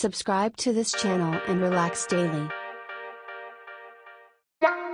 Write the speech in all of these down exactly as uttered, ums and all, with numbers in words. Subscribe to this channel and relax daily. Bye.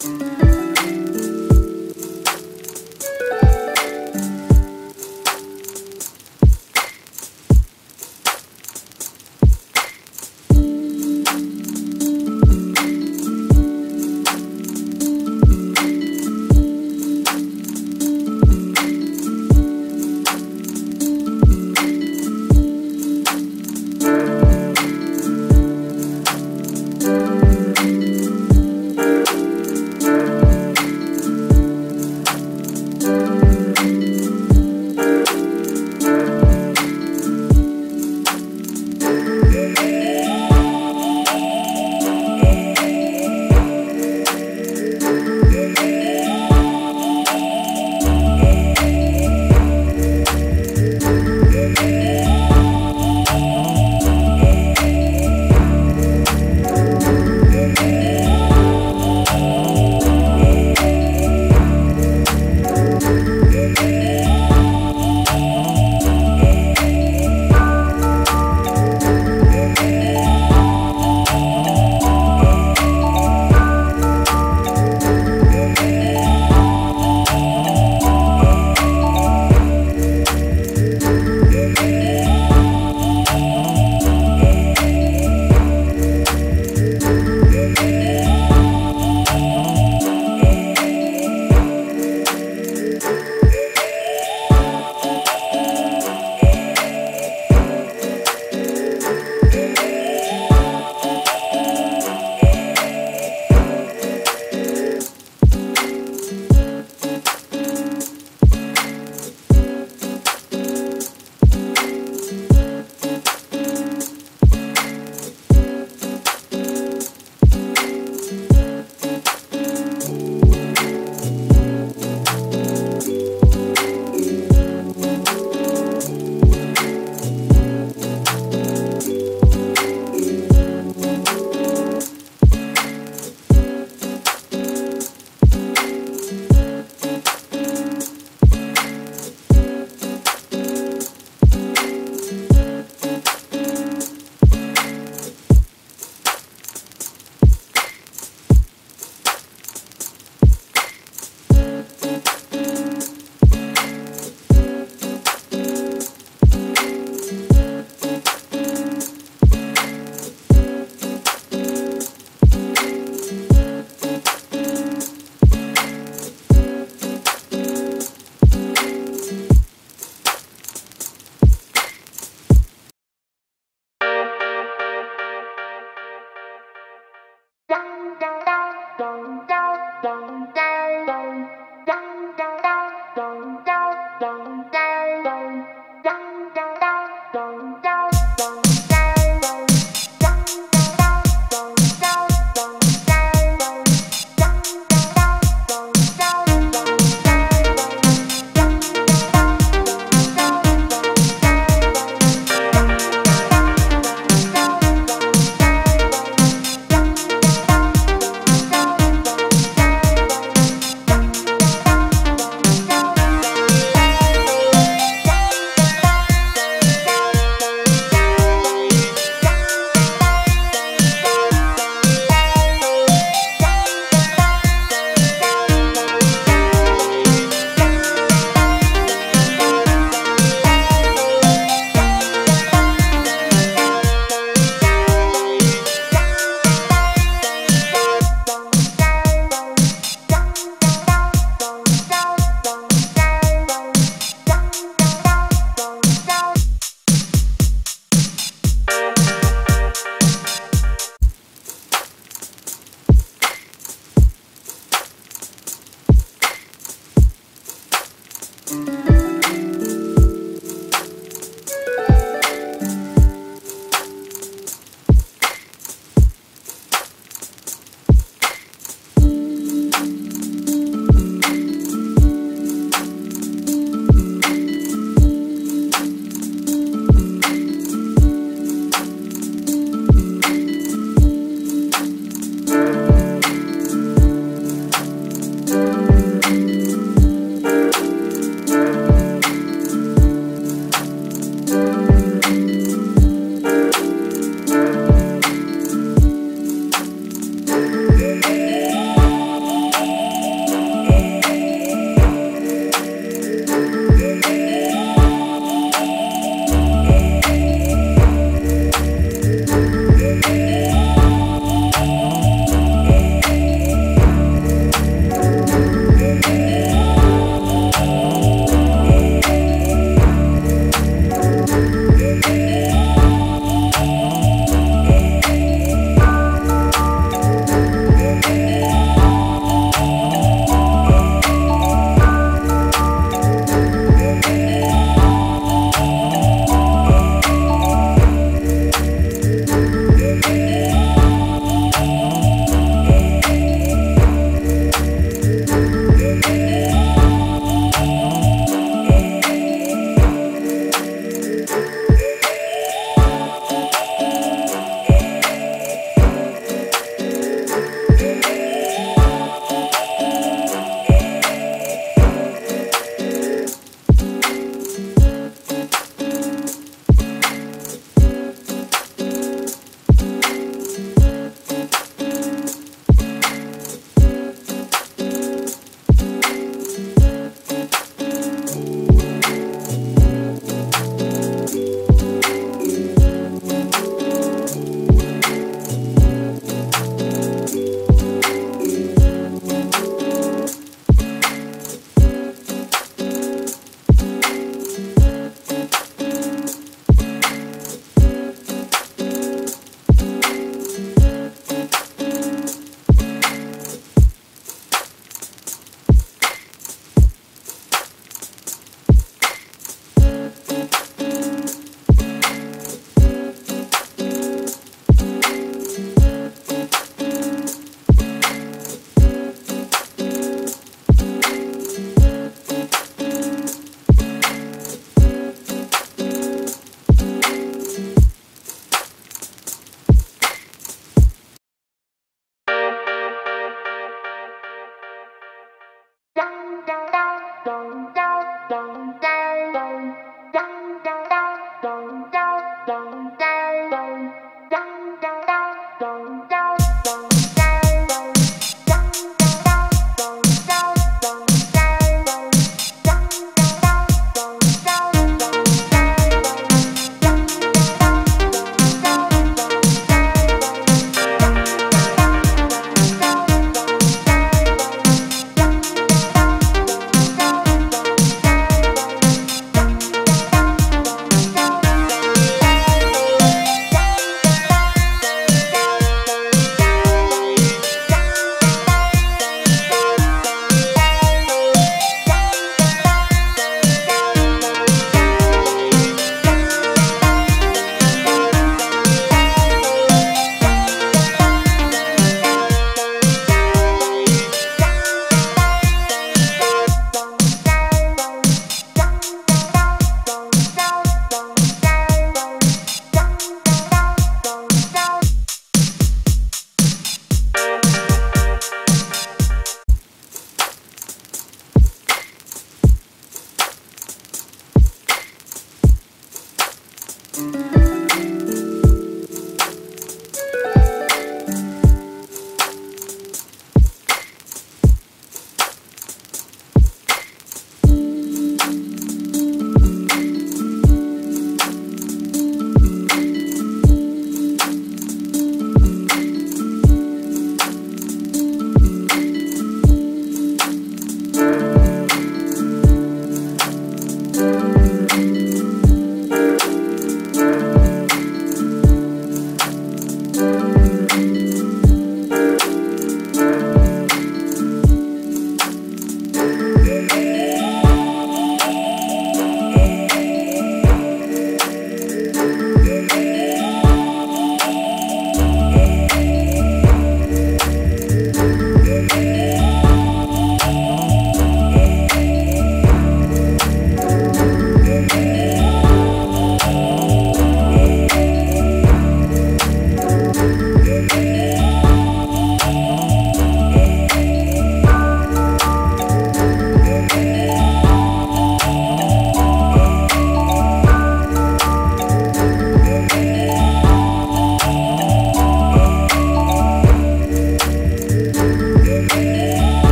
Thank you.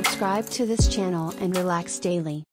Subscribe to this channel and relax daily.